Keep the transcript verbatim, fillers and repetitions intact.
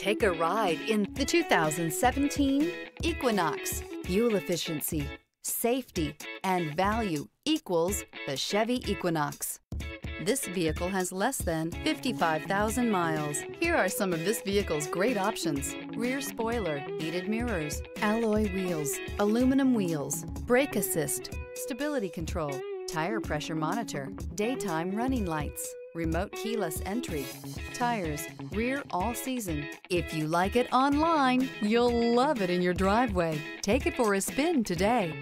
Take a ride in the two thousand seventeen Equinox. Fuel efficiency, safety, and value equals the Chevy Equinox. This vehicle has less than fifty-five thousand miles. Here are some of this vehicle's great options: rear spoiler, heated mirrors, alloy wheels, aluminum wheels, brake assist, stability control, tire pressure monitor, daytime running lights, remote keyless entry, tires, rear all season. If you like it online, you'll love it in your driveway. Take it for a spin today.